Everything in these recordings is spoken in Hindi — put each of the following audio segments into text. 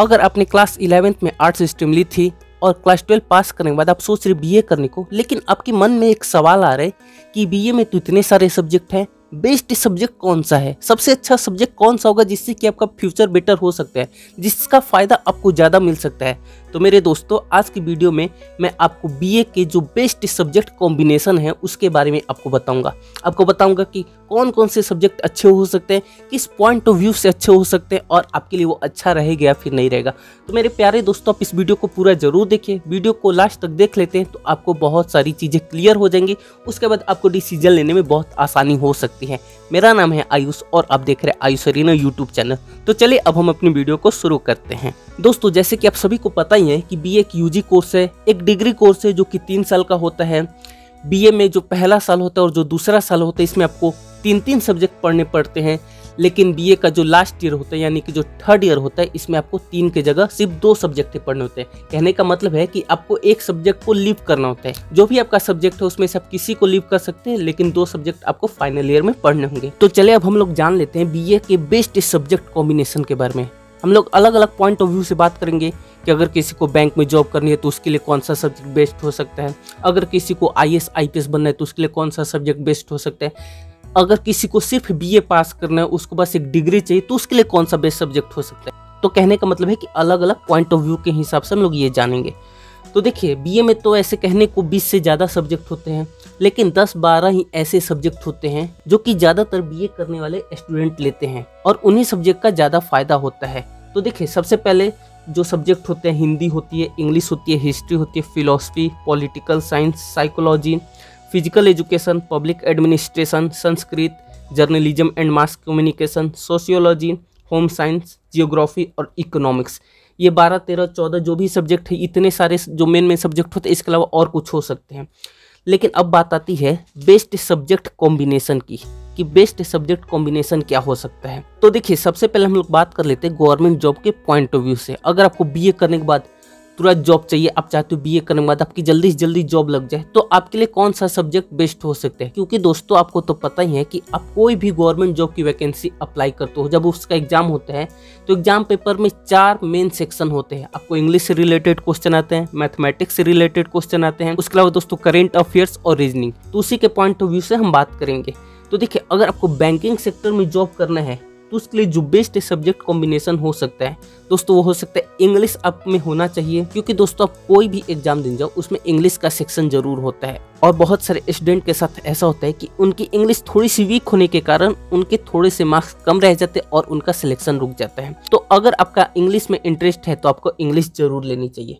अगर आपने क्लास 11th में आर्ट्स स्ट्रीम ली थी और क्लास 12 पास करने के बाद आप सोच रहे बीए करने को, लेकिन आपके मन में एक सवाल आ रहा है कि बीए में तो इतने सारे सब्जेक्ट हैं, बेस्ट सब्जेक्ट कौन सा है, सबसे अच्छा सब्जेक्ट कौन सा होगा जिससे कि आपका फ्यूचर बेटर हो सकता है, जिसका फ़ायदा आपको ज़्यादा मिल सकता है। तो मेरे दोस्तों, आज की वीडियो में मैं आपको बीए के जो बेस्ट सब्जेक्ट कॉम्बिनेशन है उसके बारे में आपको बताऊंगा। कि कौन कौन से सब्जेक्ट अच्छे हो सकते हैं, किस पॉइंट ऑफ व्यू से अच्छे हो सकते हैं और आपके लिए वो अच्छा रहेगा या फिर नहीं रहेगा। तो मेरे प्यारे दोस्तों, आप इस वीडियो को पूरा ज़रूर देखिए। वीडियो को लास्ट तक देख लेते हैं तो आपको बहुत सारी चीज़ें क्लियर हो जाएंगी, उसके बाद आपको डिसीजन लेने में बहुत आसानी हो सकती है। मेरा नाम है आयुष और आप देख रहे हैं आयुष अरेना यूट्यूब चैनल। तो चलिए अब हम अपनी वीडियो को शुरू करते हैं। दोस्तों, जैसे कि आप सभी को पता ही है कि बीए एक यूजी कोर्स है, एक डिग्री कोर्स है जो कि 3 साल का होता है। बीए में जो पहला साल होता है और जो दूसरा साल होता है, इसमें आपको 3-3 सब्जेक्ट पढ़ने पड़ते हैं। लेकिन बीए का जो लास्ट ईयर होता है यानी कि जो थर्ड ईयर होता है, इसमें आपको 3 की जगह सिर्फ 2 सब्जेक्ट पढ़ने होते हैं। कहने का मतलब है कि आपको एक सब्जेक्ट को लीव करना होता है। जो भी आपका सब्जेक्ट है उसमें से आप किसी को लीव कर सकते हैं, लेकिन 2 सब्जेक्ट आपको फाइनल ईयर में पढ़ने होंगे। तो चले अब हम लोग जान लेते हैं बीए के बेस्ट सब्जेक्ट कॉम्बिनेशन के बारे में। हम लोग अलग अलग पॉइंट ऑफ व्यू से बात करेंगे कि अगर किसी को बैंक में जॉब करनी है तो उसके लिए कौन सा सब्जेक्ट बेस्ट हो सकता है, अगर किसी को IAS IPS बनना है तो उसके लिए कौन सा सब्जेक्ट बेस्ट हो सकता है, अगर किसी को सिर्फ BA पास करना है, उसको बस एक डिग्री चाहिए तो उसके लिए कौन सा बेस्ट सब्जेक्ट हो सकता है। तो कहने का मतलब है कि अलग अलग पॉइंट ऑफ व्यू के हिसाब से हम लोग ये जानेंगे। तो देखिए, BA में तो ऐसे कहने को 20 से ज़्यादा सब्जेक्ट होते हैं, लेकिन 10-12 ही ऐसे सब्जेक्ट होते हैं जो कि ज़्यादातर BA करने वाले स्टूडेंट लेते हैं और उन्हीं सब्जेक्ट का ज़्यादा फायदा होता है। तो देखिए, सबसे पहले जो सब्जेक्ट होते हैं, हिंदी होती है, इंग्लिश होती है, हिस्ट्री होती है, philosophy, political science, psychology, physical education, public administration, Sanskrit, journalism and mass communication, sociology, home science, geography और इकोनॉमिक्स। ये 12, 13, 14 जो भी सब्जेक्ट है, इतने सारे जो मेन सब्जेक्ट होते हैं, इसके अलावा और कुछ हो सकते हैं। लेकिन अब बात आती है बेस्ट सब्जेक्ट कॉम्बिनेशन की कि बेस्ट सब्जेक्ट कॉम्बिनेशन क्या हो सकता है। तो देखिए, सबसे पहले हम लोग बात कर लेते हैं गवर्नमेंट जॉब के पॉइंट ऑफ व्यू से। अगर आपको BA करने के बाद तुरंत जॉब चाहिए, आप चाहते हो BA करने के बाद आपकी जल्दी से जल्दी जॉब लग जाए, तो आपके लिए कौन सा सब्जेक्ट बेस्ट हो सकता है? क्योंकि दोस्तों, आपको तो पता ही है कि आप कोई भी गवर्नमेंट जॉब की वैकेंसी अप्लाई करते हो, जब उसका एग्जाम होता है तो एग्जाम पेपर में 4 मेन सेक्शन होते हैं। आपको इंग्लिश से रिलेटेड क्वेश्चन आते हैं, मैथमेटिक्स से रिलेटेड क्वेश्चन आते हैं, उसके अलावा दोस्तों करेंट अफेयर्स और रीजनिंग। तो उसी के पॉइंट ऑफ व्यू से हम बात करेंगे। तो देखिए, अगर आपको बैंकिंग सेक्टर में जॉब करना है तो उसके लिए जो बेस्ट सब्जेक्ट कॉम्बिनेशन हो सकता है दोस्तों, वो हो सकता है इंग्लिश आप में होना चाहिए। क्योंकि दोस्तों, आप कोई भी एग्जाम देने जाओ उसमें इंग्लिश का सेक्शन जरूर होता है और बहुत सारे स्टूडेंट के साथ ऐसा होता है कि उनकी इंग्लिश थोड़ी सी वीक होने के कारण उनके थोड़े से मार्क्स कम रह जाते हैं और उनका सिलेक्शन रुक जाता है। तो अगर आपका इंग्लिश में इंटरेस्ट है तो आपको इंग्लिश जरूर लेनी चाहिए।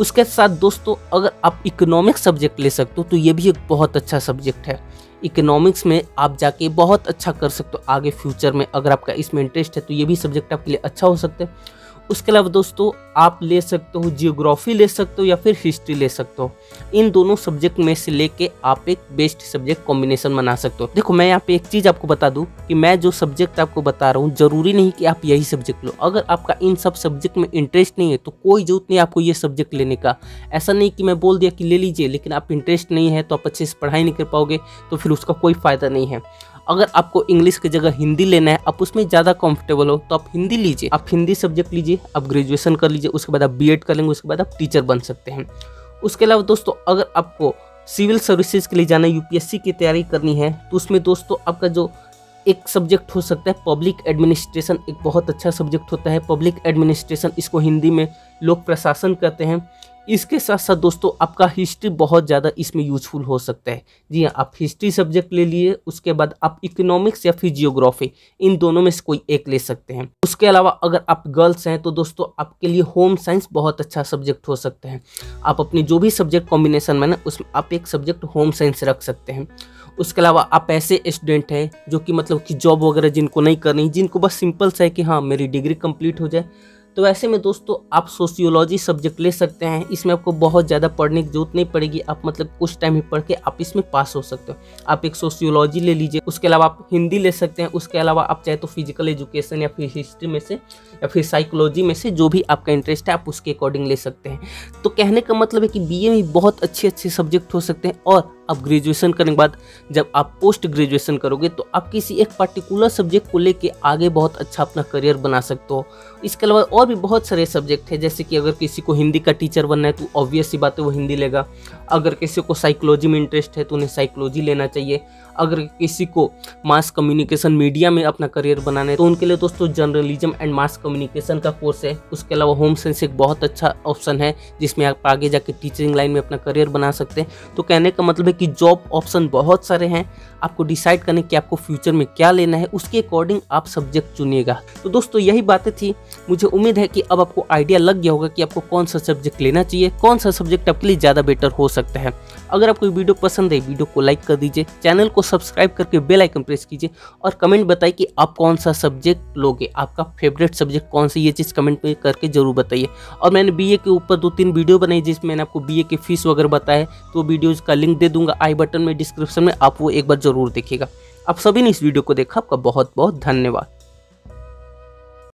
उसके साथ दोस्तों, अगर आप इकोनॉमिक्स सब्जेक्ट ले सकते हो तो ये भी एक बहुत अच्छा सब्जेक्ट है। इकोनॉमिक्स में आप जाके बहुत अच्छा कर सकते हो आगे फ्यूचर में। अगर आपका इसमें इंटरेस्ट है तो ये भी सब्जेक्ट आपके लिए अच्छा हो सकता है। उसके अलावा दोस्तों, आप ले सकते हो जियोग्राफी, ले सकते हो या फिर हिस्ट्री ले सकते हो। इन दोनों सब्जेक्ट में से लेके आप एक बेस्ट सब्जेक्ट कॉम्बिनेशन बना सकते हो। देखो, मैं यहाँ पे एक चीज़ आपको बता दूँ कि मैं जो सब्जेक्ट आपको बता रहा हूँ, जरूरी नहीं कि आप यही सब्जेक्ट लो। अगर आपका इन सब सब्जेक्ट में इंटरेस्ट नहीं है तो कोई जरूरत नहीं आपको ये सब्जेक्ट लेने का। ऐसा नहीं कि मैं बोल दिया कि ले लीजिए, लेकिन आप इंटरेस्ट नहीं है तो आप अच्छे से पढ़ाई नहीं कर पाओगे, तो फिर उसका कोई फ़ायदा नहीं है। अगर आपको इंग्लिश की जगह हिंदी लेना है, आप उसमें ज़्यादा कंफर्टेबल हो, तो आप हिंदी लीजिए, आप हिंदी सब्जेक्ट लीजिए, आप ग्रेजुएशन कर लीजिए, उसके बाद आप BA कर लेंगे, उसके बाद आप टीचर बन सकते हैं। उसके अलावा दोस्तों, अगर आपको सिविल सर्विसेज के लिए जाना है, UPSC की तैयारी करनी है, तो उसमें दोस्तों आपका जो एक सब्जेक्ट हो सकता है, पब्लिक एडमिनिस्ट्रेशन एक बहुत अच्छा सब्जेक्ट होता है। पब्लिक एडमिनिस्ट्रेशन, इसको हिंदी में लोक प्रशासन कहते हैं। इसके साथ साथ दोस्तों, आपका हिस्ट्री बहुत ज़्यादा इसमें यूजफुल हो सकता है। जी हाँ, आप हिस्ट्री सब्जेक्ट ले लिए, उसके बाद आप इकोनॉमिक्स या फिर जियोग्राफी, इन दोनों में से कोई एक ले सकते हैं। उसके अलावा अगर आप गर्ल्स हैं तो दोस्तों, आपके लिए होम साइंस बहुत अच्छा सब्जेक्ट हो सकता है। आप अपने जो भी सब्जेक्ट कॉम्बिनेशन में ना, उसमें आप एक सब्जेक्ट होम साइंस रख सकते हैं। उसके अलावा आप ऐसे स्टूडेंट हैं जो कि मतलब कि जॉब वगैरह जिनको नहीं करनी, जिनको बस सिंपल सा है कि हाँ मेरी डिग्री कंप्लीट हो जाए, तो ऐसे में दोस्तों आप सोशियोलॉजी सब्जेक्ट ले सकते हैं। इसमें आपको बहुत ज़्यादा पढ़ने की जरूरत नहीं पड़ेगी, आप मतलब कुछ टाइम ही पढ़ के आप इसमें पास हो सकते हो। आप एक सोशियोलॉजी ले लीजिए, उसके अलावा आप हिंदी ले सकते हैं। उसके अलावा आप चाहे तो फिजिकल एजुकेशन या फिर हिस्ट्री में से या फिर साइकोलॉजी में से जो भी आपका इंटरेस्ट है, आप उसके अकॉर्डिंग ले सकते हैं। तो कहने का मतलब है कि BA में बहुत अच्छे अच्छे सब्जेक्ट हो सकते हैं और आप ग्रेजुएशन करने के बाद जब आप पोस्ट ग्रेजुएशन करोगे तो आप किसी एक पर्टिकुलर सब्जेक्ट को लेके आगे बहुत अच्छा अपना करियर बना सकते हो। इसके अलावा और भी बहुत सारे सब्जेक्ट है, जैसे कि अगर किसी को हिंदी का टीचर बनना है तो ऑब्वियस सी बात है वो हिंदी लेगा। अगर किसी को साइकोलॉजी में इंटरेस्ट है तो उन्हें साइकोलॉजी लेना चाहिए। अगर किसी को मास कम्युनिकेशन मीडिया में अपना करियर बनाना है तो उनके लिए दोस्तों जर्नलिज्म एंड मास कम्युनिकेशन का कोर्स है। उसके अलावा होम साइंस एक बहुत अच्छा ऑप्शन है जिसमें आप आगे जाके टीचिंग लाइन में अपना करियर बना सकते हैं। तो कहने का मतलब है कि जॉब ऑप्शन बहुत सारे हैं, आपको डिसाइड करने कि आपको फ्यूचर में क्या लेना है, उसके अकॉर्डिंग आप सब्जेक्ट चुनिएगा। तो दोस्तों यही बातें थी, मुझे उम्मीद है कि अब आपको आइडिया लग गया होगा कि आपको कौन सा सब्जेक्ट लेना चाहिए, कौन सा सब्जेक्ट आपके लिए ज़्यादा बेटर हो सकता है। अगर आपको वीडियो पसंद है वीडियो को लाइक कर दीजिए, चैनल को सब्सक्राइब करके बेल आइकन प्रेस कीजिए और कमेंट बताइए कि आप कौन सा सब्जेक्ट लोगे, आपका फेवरेट सब्जेक्ट कौन सा, ये चीज़ कमेंट में करके जरूर बताइए। और मैंने बीए के ऊपर 2-3 वीडियो बनाई जिसमें मैंने आपको बीए की फीस वगैरह बताया, तो वीडियोज़ का लिंक दे दूंगा आई बटन में डिस्क्रिप्शन में, आप वो एक बार जरूर देखिएगा। आप सभी ने इस वीडियो को देखा, आपका बहुत बहुत धन्यवाद।